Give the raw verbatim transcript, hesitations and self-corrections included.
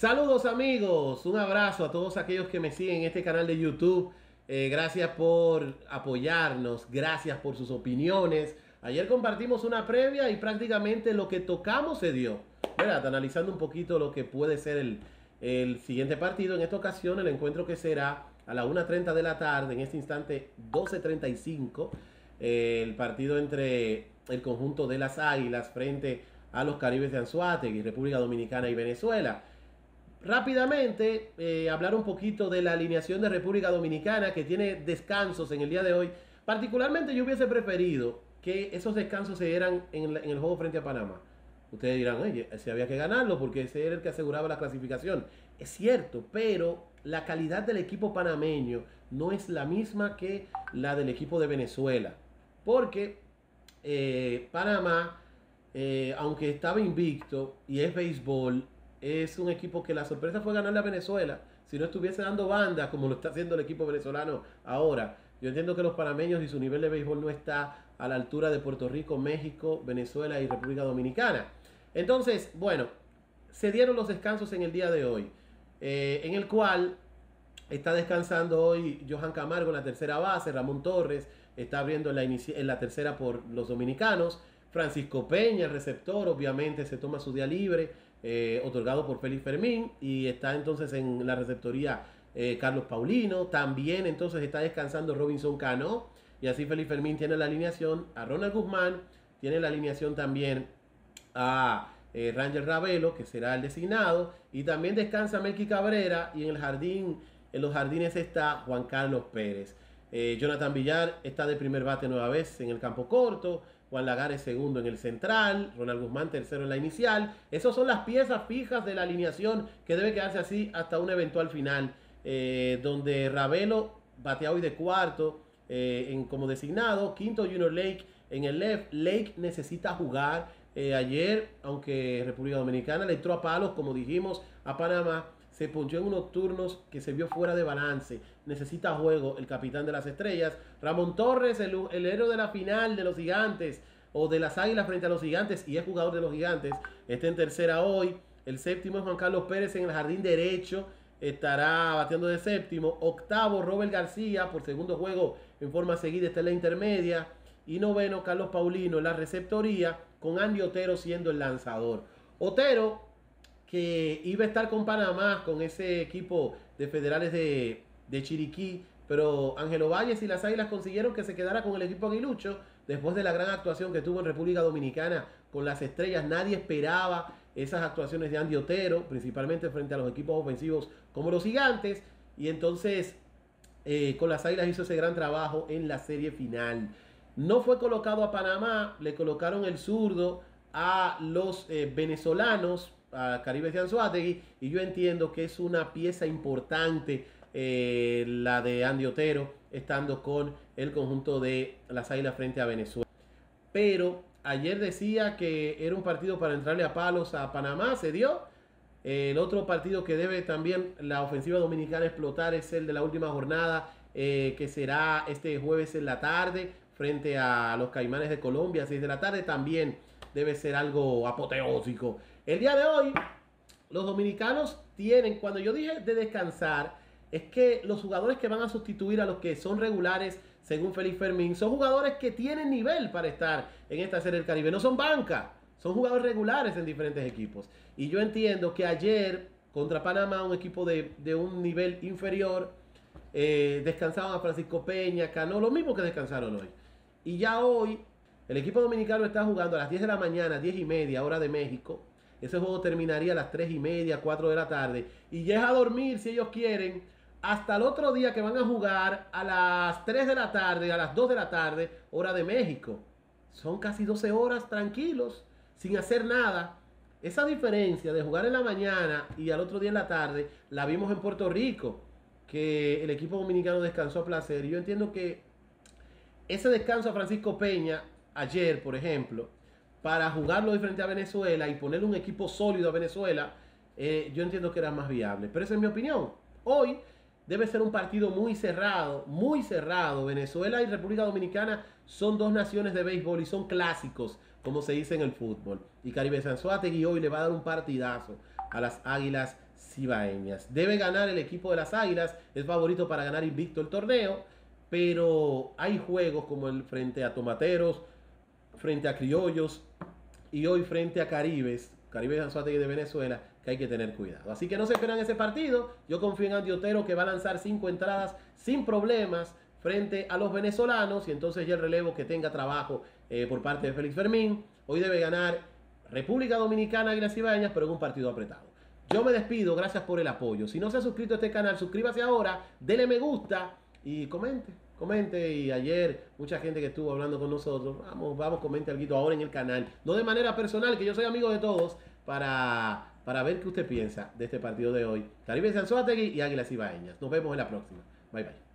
Saludos amigos, un abrazo a todos aquellos que me siguen en este canal de YouTube. Eh, gracias por apoyarnos, gracias por sus opiniones. Ayer compartimos una previa y prácticamente lo que tocamos se dio, ¿verdad? Analizando un poquito lo que puede ser el, el siguiente partido. En esta ocasión el encuentro que será a las una y media de la tarde, en este instante doce treinta y cinco, eh, el partido entre el conjunto de las Águilas frente a los Caribes de Anzoátegui, República Dominicana y Venezuela. Rápidamente, eh, hablar un poquito de la alineación de República Dominicana, que tiene descansos en el día de hoy. Particularmente yo hubiese preferido que esos descansos se dieran en, la, en el juego frente a Panamá. Ustedes dirán, oye, si había que ganarlo porque ese era el que aseguraba la clasificación. Es cierto, pero la calidad del equipo panameño no es la misma que la del equipo de Venezuela. Porque eh, Panamá, eh, aunque estaba invicto y es béisbol, es un equipo que la sorpresa fue ganarle a Venezuela. Si no estuviese dando banda como lo está haciendo el equipo venezolano ahora. Yo entiendo que los panameños y su nivel de béisbol no está a la altura de Puerto Rico, México, Venezuela y República Dominicana. Entonces, bueno, se dieron los descansos en el día de hoy, eh, en el cual está descansando hoy Johan Camargo en la tercera base, Ramón Torres está abriendo en la, en la tercera por los dominicanos, Francisco Peña, el receptor, obviamente se toma su día libre, eh, otorgado por Félix Fermín, y está entonces en la receptoría eh, Carlos Paulino. También entonces está descansando Robinson Cano, y así Félix Fermín tiene la alineación a Ronald Guzmán, tiene la alineación también a eh, Rangel Ravelo, que será el designado, y también descansa Melky Cabrera, y en el jardín, en los jardines está Juan Carlos Pérez. Eh, Jonathan Villar está de primer bate nueva vez en el campo corto, Juan Lagares segundo en el central, Ronald Guzmán tercero en la inicial. Esas son las piezas fijas de la alineación que debe quedarse así hasta un eventual final, eh, donde Ravelo batea hoy de cuarto, eh, en, como designado, quinto Junior Lake en el left. Lake necesita jugar. eh, ayer, aunque República Dominicana le entró a palos, como dijimos, a Panamá, se ponchó en unos turnos que se vio fuera de balance. Necesita juego el capitán de las estrellas. Ramón Torres, el, el héroe de la final de los gigantes, o de las Águilas frente a los gigantes, y es jugador de los gigantes, está en tercera hoy. El séptimo es Juan Carlos Pérez en el jardín derecho, estará bateando de séptimo. Octavo, Robert García, por segundo juego en forma seguida, está en la intermedia. Y noveno, Carlos Paulino en la receptoría, con Andy Otero siendo el lanzador. Otero, que iba a estar con Panamá, con ese equipo de federales de, de Chiriquí, pero Ángelo Valles y las Águilas consiguieron que se quedara con el equipo aguilucho después de la gran actuación que tuvo en República Dominicana con las estrellas. Nadie esperaba esas actuaciones de Andy Otero, principalmente frente a los equipos ofensivos como los gigantes, y entonces eh, con las Águilas hizo ese gran trabajo en la serie final. No fue colocado a Panamá, le colocaron el zurdo a los eh, venezolanos, a Caribes de Anzoátegui, y yo entiendo que es una pieza importante, eh, la de Andy Otero, estando con el conjunto de las Águilas frente a Venezuela. Pero ayer decía que era un partido para entrarle a palos a Panamá, se dio. El otro partido que debe también la ofensiva dominicana explotar es el de la última jornada, eh, que será este jueves en la tarde, frente a los Caimanes de Colombia, seis de la tarde. También debe ser algo apoteósico. El día de hoy, los dominicanos tienen, cuando yo dije de descansar, es que los jugadores que van a sustituir a los que son regulares, según Félix Fermín, son jugadores que tienen nivel para estar en esta Serie del Caribe. No son banca, son jugadores regulares en diferentes equipos. Y yo entiendo que ayer, contra Panamá, un equipo de, de un nivel inferior, eh, descansaban a Francisco Peña, Cano, lo mismo que descansaron hoy. Y ya hoy, el equipo dominicano está jugando a las diez de la mañana, diez y media, hora de México. Ese juego terminaría a las tres y media, cuatro de la tarde. Y ya es a dormir, si ellos quieren, hasta el otro día, que van a jugar a las tres de la tarde, a las dos de la tarde, hora de México. Son casi doce horas tranquilos, sin hacer nada. Esa diferencia de jugar en la mañana y al otro día en la tarde, la vimos en Puerto Rico, que el equipo dominicano descansó a placer. Y yo entiendo que ese descanso a Francisco Peña, ayer, por ejemplo, para jugarlo hoy frente a Venezuela y ponerle un equipo sólido a Venezuela, eh, yo entiendo que era más viable. Pero esa es mi opinión. Hoy debe ser un partido muy cerrado, muy cerrado. Venezuela y República Dominicana son dos naciones de béisbol y son clásicos, como se dice en el fútbol. Y Caribes de Anzoátegui hoy le va a dar un partidazo a las Águilas Cibaeñas. Debe ganar el equipo de las Águilas, es favorito para ganar invicto el torneo, pero hay juegos como el frente a Tomateros, frente a Criollos y hoy frente a Caribes, Caribes de Anzoátegui de Venezuela, que hay que tener cuidado. Así que no se esperan ese partido. Yo confío en Andy Otero, que va a lanzar cinco entradas sin problemas frente a los venezolanos, y entonces ya el relevo que tenga trabajo eh, por parte de Félix Fermín. Hoy debe ganar República Dominicana, Águilas Cibaeñas, pero en un partido apretado. Yo me despido, gracias por el apoyo. Si no se ha suscrito a este canal, suscríbase ahora, dele me gusta y comente, comente. Y ayer mucha gente que estuvo hablando con nosotros, vamos, vamos, comente algo ahora en el canal, no de manera personal, que yo soy amigo de todos, para, para ver qué usted piensa de este partido de hoy. Caribes de Anzoátegui y Águilas Cibaeñas. Nos vemos en la próxima. Bye, bye.